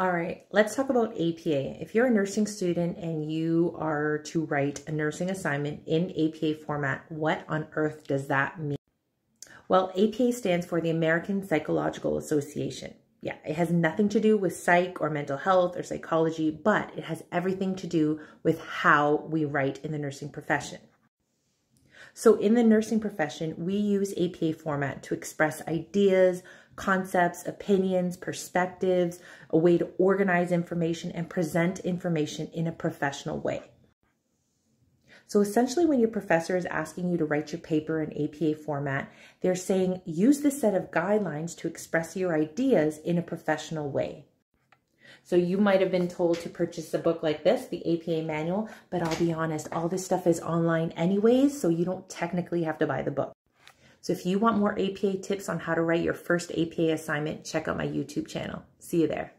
All right, let's talk about APA. If you're a nursing student and you are to write a nursing assignment in APA format, what on earth does that mean? Well, APA stands for the American Psychological Association. Yeah, it has nothing to do with psych or mental health or psychology, but it has everything to do with how we write in the nursing profession. So in the nursing profession, we use APA format to express ideas, concepts, opinions, perspectives, a way to organize information and present information in a professional way. So essentially when your professor is asking you to write your paper in APA format, they're saying use this set of guidelines to express your ideas in a professional way. So you might have been told to purchase a book like this, the APA manual, but I'll be honest, all this stuff is online anyways, so you don't technically have to buy the book. So if you want more APA tips on how to write your first APA assignment, check out my YouTube channel. See you there.